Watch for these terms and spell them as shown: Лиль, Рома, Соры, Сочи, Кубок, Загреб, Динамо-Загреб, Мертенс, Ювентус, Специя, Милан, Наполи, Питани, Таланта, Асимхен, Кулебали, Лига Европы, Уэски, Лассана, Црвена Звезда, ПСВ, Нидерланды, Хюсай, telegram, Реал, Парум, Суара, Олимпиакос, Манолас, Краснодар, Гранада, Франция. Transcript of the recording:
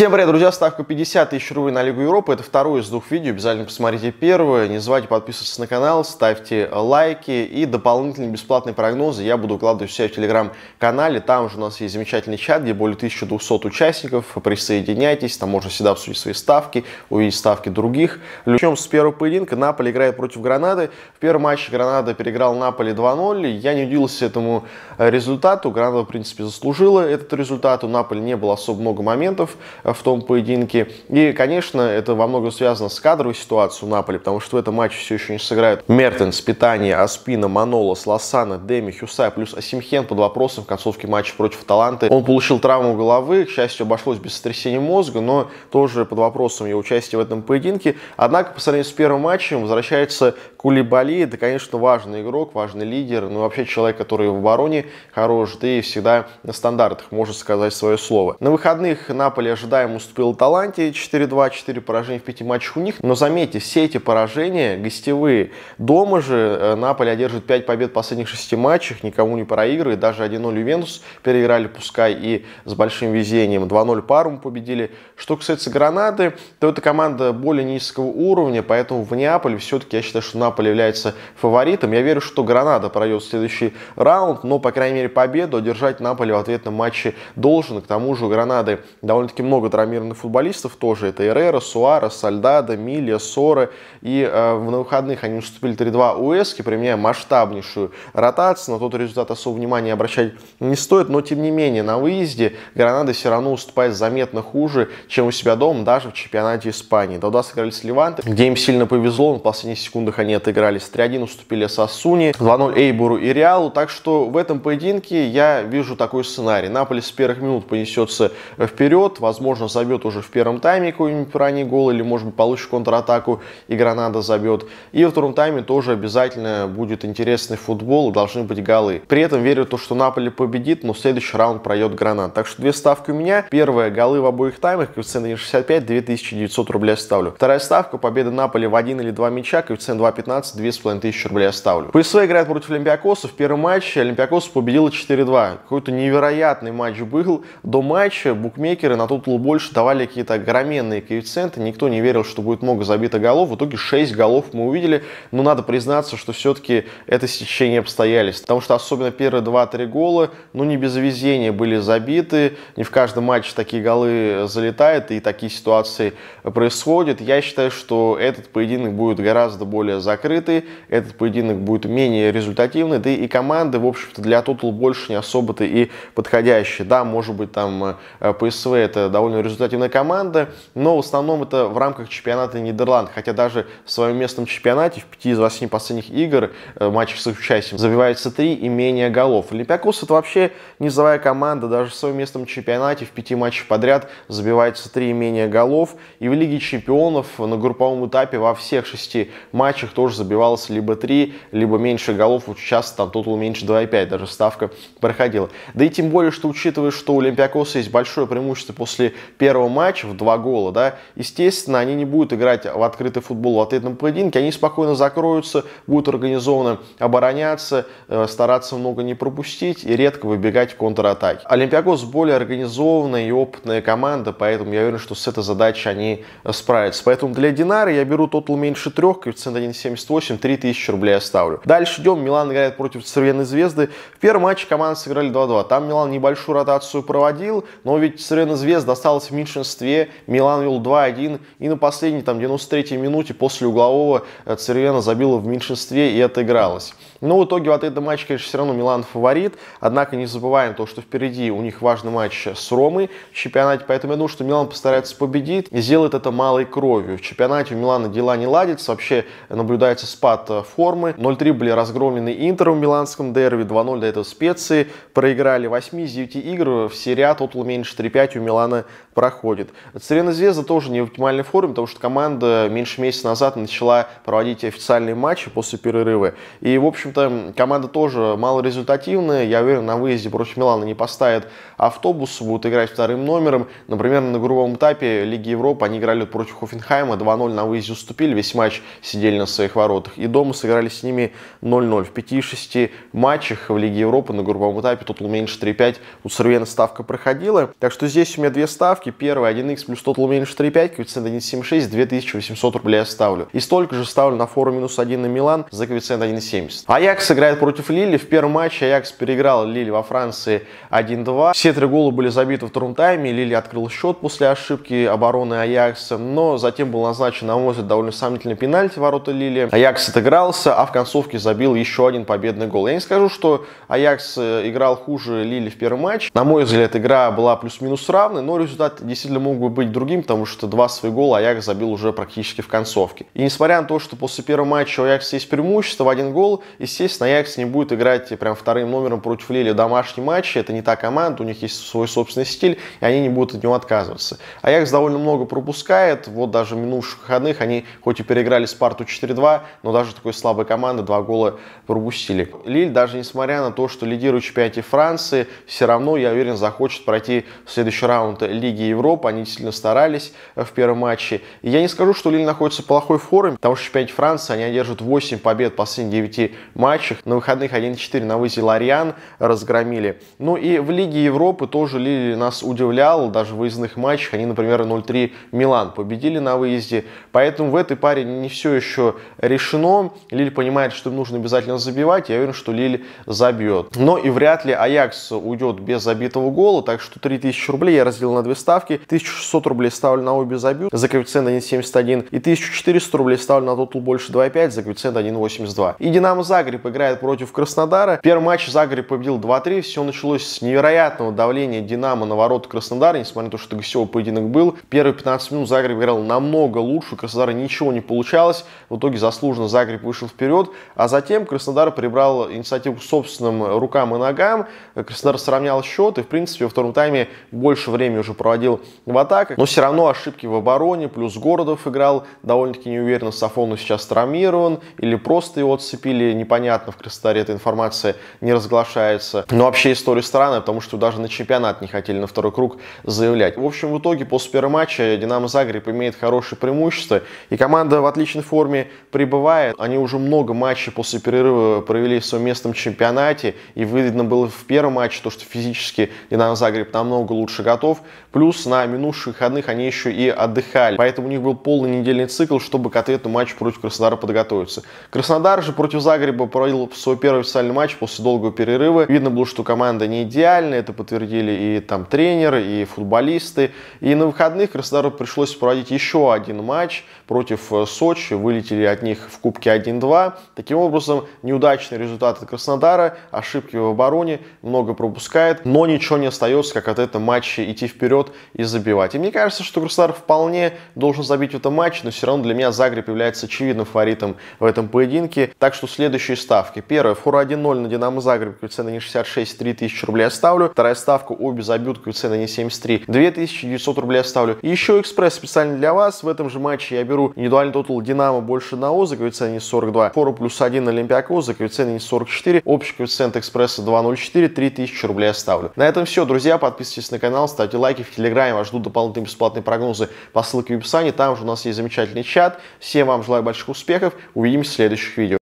Всем привет, друзья! Ставка 50 тысяч рублей на Лигу Европы. Это второе из двух видео. Обязательно посмотрите первое. Не забывайте подписываться на канал, ставьте лайки. И дополнительные бесплатные прогнозы я буду укладывать у себя в телеграм-канале. Там же у нас есть замечательный чат, где более 1200 участников. Присоединяйтесь, там можно всегда обсудить свои ставки, увидеть ставки других. Начнем с первого поединка. Наполи играет против Гранады. В первом матче Гранада переиграл Наполи 2-0. Я не удивился этому результату. Гранада, в принципе, заслужила этот результат. У Наполи не было особо много моментов в том поединке. И, конечно, это во многом связано с кадровой ситуацией у Наполи, потому что в этом матче все еще не сыграют Мертенс, Питани, Аспина, Манолас, Лассана, Деми, Хюсай, плюс Асимхен под вопросом в концовке матча против Таланты. Он получил травму головы, к счастью, обошлось без сотрясения мозга, но тоже под вопросом его участия в этом поединке. Однако, по сравнению с первым матчем, возвращается Кулебали. Это, конечно, важный игрок, важный лидер, ну вообще человек, который в обороне хорош, да и всегда на стандартах может сказать свое слово. На выходных Наполи ожидает уступил Таланте 4-2, 4 поражения в 5 матчах у них. Но заметьте, все эти поражения гостевые. Дома же Наполи одержит 5 побед в последних 6 матчах, никому не проигрывает. Даже 1-0 Ювентус переиграли, пускай и с большим везением. 2-0 Парум победили. Что касается Гранады, то это команда более низкого уровня, поэтому в Неаполе все-таки я считаю, что Наполи является фаворитом. Я верю, что Гранада пройдет следующий раунд, но, по крайней мере, победу одержать Наполи в ответном матче должен. К тому же у Гранады довольно-таки много травмированных футболистов тоже. Это Эреро, Суара, Сальдадо, Милья, Соры. И на выходных они уступили 3-2 Уэски, применяя масштабнейшую ротацию. На тот результат особо внимания обращать не стоит. Но, тем не менее, на выезде Гранада все равно уступает заметно хуже, чем у себя дома, даже в чемпионате Испании. Тогда сыграли с Левантой, где им сильно повезло. В последних секундах они отыгрались. 3-1 уступили Сассуни, 2-0 Эйбуру и Реалу. Так что в этом поединке я вижу такой сценарий. Наполи с первых минут понесется вперед. Возможно, забьет уже в первом тайме какой-нибудь ранний гол, или, может быть, получит контратаку, и Гранада забьет. И во втором тайме тоже обязательно будет интересный футбол, должны быть голы. При этом верю в то, что Наполи победит, но в следующий раунд пройдет Гранада. Так что две ставки у меня. Первая — голы в обоих таймах, коэффициент 1,65, 2900 рублей ставлю. Вторая ставка — победа Наполи в 1 или 2 мяча, коэффициент 2,15, 2500 рублей ставлю. ПСВ играет против Олимпиакоса. В первом матче Олимпиакос победила 4-2. Какой-то невероятный матч был. До матча букмекеры на тот больше давали какие-то огроменные коэффициенты, никто не верил, что будет много забито голов. В итоге 6 голов мы увидели, но надо признаться, что все-таки это стечение обстоятельств, потому что особенно первые 2-3 гола, ну не без везения были забиты, не в каждом матче такие голы залетают и такие ситуации происходят. Я считаю, что этот поединок будет гораздо более закрытый, этот поединок будет менее результативный, да и команды, в общем-то, для тотал больше не особо-то и подходящие. Да, может быть, там ПСВ это довольно результативная команда, но в основном это в рамках чемпионата Нидерланд. Хотя даже в своем местном чемпионате в 5 из 8 последних игр, матчах с их участием, забивается 3 и менее голов. Олимпиакос — это вообще низовая команда. Даже в своем местном чемпионате в 5 матчах подряд забивается 3 и менее голов. И в Лиге чемпионов на групповом этапе во всех 6 матчах тоже забивалось либо 3, либо меньше голов. Вот сейчас там тотал меньше 2,5, даже ставка проходила. Да и тем более, что учитывая, что у Олимпиакоса есть большое преимущество после первого матча в 2 гола, да, естественно, они не будут играть в открытый футбол в ответном поединке, они спокойно закроются, будут организованно обороняться, стараться много не пропустить и редко выбегать в контратаке. Олимпиакос более организованная и опытная команда, поэтому я уверен, что с этой задачей они справятся. Поэтому для Динары я беру тотал меньше 3, коэффициент 1,78, 3000 рублей оставлю. Дальше идем, Милан играет против Црвены Звезды. В первом матче команды сыграли 2-2, там Милан небольшую ротацию проводил, но ведь Црвена Звезда осталось в меньшинстве, Милан вел 2-1, и на последней, там, 93-й минуте после углового Црвена забила в меньшинстве и отыгралась. Но в итоге в ответном матче, конечно, все равно Милан фаворит, однако не забываем то, что впереди у них важный матч с Ромой в чемпионате, поэтому я думаю, что Милан постарается победить и сделает это малой кровью. В чемпионате у Милана дела не ладятся, вообще наблюдается спад формы. 0-3 были разгромлены Интером в миланском дерби, 2-0 до этого Специи проиграли. 8 из 9 игр в серии А тотал меньше 3,5 у Милана проходит. Црвена Звезда тоже не в оптимальной форме, потому что команда меньше месяца назад начала проводить официальные матчи после перерыва. И, в общем, общем-то, команда тоже малорезультативная. Я уверен, на выезде против Милана не поставят автобус, будут играть вторым номером. Например, на групповом этапе Лиги Европы они играли против Хофенхайма, 2-0 на выезде уступили, весь матч сидели на своих воротах. И дома сыграли с ними 0-0. В 5-6 матчах в Лиге Европы на групповом этапе тотал меньше 3-5. У Црвена ставка проходила. Так что здесь у меня две ставки. Первая 1х плюс тотал меньше 3-5, коэффициент 1.76, 2800 рублей я ставлю. И столько же ставлю на фору минус 1 на Милан за коэффициент 1.70. Аякс играет против Лили. В первом матче Аякс переиграл Лиль во Франции 1-2. Все три гола были забиты во втором тайме. Лили открыл счет после ошибки обороны Аякса. Но затем был назначен, на мой взгляд, довольно сомнительный пенальти в ворота Лили. Аякс отыгрался, а в концовке забил еще один победный гол. Я не скажу, что Аякс играл хуже Лили в первом матче. На мой взгляд, игра была плюс-минус равной, но результат действительно мог бы быть другим, потому что два свои гола Аякс забил уже практически в концовке. И несмотря на то, что после первого матча у Аякса есть преимущество в один гол, естественно, Аякс не будет играть прям вторым номером против Лили в домашнем матче. Это не та команда, у них есть свой собственный стиль, и они не будут от него отказываться. Аякс довольно много пропускает. Вот даже в минувших выходных они хоть и переиграли Спарту 4-2, но даже такой слабой команды два гола пропустили. Лиль, даже несмотря на то, что лидирует в чемпионате Франции, все равно, я уверен, захочет пройти в следующий раунд Лиги Европы. Они действительно старались в первом матче. И я не скажу, что Лиль находится в плохой форме, потому что в чемпионате Франции они одержат 8 побед в последних 9 матчах. На выходных 1-4 на выезде Лорьян разгромили. Ну и в Лиге Европы тоже Лиль нас удивлял. Даже в выездных матчах они, например, 0-3 Милан победили на выезде. Поэтому в этой паре не все еще решено. Лиль понимает, что им нужно обязательно забивать. Я уверен, что Лиль забьет. Но и вряд ли Аякс уйдет без забитого гола. Так что 3000 рублей я разделил на две ставки. 1600 рублей ставлю на обе забьют за коэффициент 1.71. И 1400 рублей ставлю на тотал больше 2.5 за коэффициент 1.82. И Динамо-Загреб играет против Краснодара. Первый матч Загреб победил 2-3. Все началось с невероятного давления Динамо на ворота Краснодара. Несмотря на то, что гостевой поединок был. Первые 15 минут Загреб играл намного лучше. У Краснодара ничего не получалось. В итоге заслуженно Загреб вышел вперед. А затем Краснодар прибрал инициативу к собственным рукам и ногам. Краснодар сравнял счет. И, в принципе, во втором тайме больше времени уже проводил в атаках. Но все равно ошибки в обороне. Плюс Городов играл довольно-таки неуверенно. Сафонов сейчас травмирован. Или просто его отцепили. Непонятно. В Краснодаре эта информация не разглашается. Но вообще история странная. Потому что даже на чемпионат не хотели на второй круг заявлять. В общем, в итоге после первого матча Динамо Загреб имеет хорошее преимущество. И команда в отличной форме прибывает. Они уже много матчей после перерыва провели в своем местном чемпионате. И видно было в первом матче то, что физически Динамо Загреб намного лучше готов. Плюс на минувших выходных они еще и отдыхали. Поэтому у них был полный недельный цикл, чтобы к ответному матчу против Краснодара подготовиться. Краснодар же против Загреба провел свой первый официальный матч после долгого перерыва. Видно было, что команда не идеальна. Это подтвердили и там тренер, и футболисты. И на выходных Краснодару пришлось проводить еще один матч против Сочи. Вылетели от них в Кубке 1-2. Таким образом, неудачный результат от Краснодара, ошибки в обороне, много пропускает, но ничего не остается, как от этого матча идти вперед и забивать. И мне кажется, что Краснодар вполне должен забить в этом матче, но все равно для меня Загреб является очевидным фаворитом в этом поединке. Так что следующие ставки. Первая, фора 1-0 на Динамо Загреб, коэффициент 1.66, 3000 рублей я ставлю. Вторая ставка, обе забьют, коэффициент 1.73, 2900 рублей я ставлю. И еще экспресс специально для вас. В этом же матче я беру индивидуальный тотал Динамо больше 1, за коэффициент 1.42, фору плюс 1 на Олимпиакос, за коэффициент 1.44, общий коэффициент экспресса 2.04, 3000 рублей я ставлю. На этом все, друзья. Подписывайтесь на канал, ставьте лайки. В Телеграме вас ждут дополнительные бесплатные прогнозы по ссылке в описании. Там же у нас есть замечательный чат. Всем вам желаю больших успехов. Увидимся в следующих видео.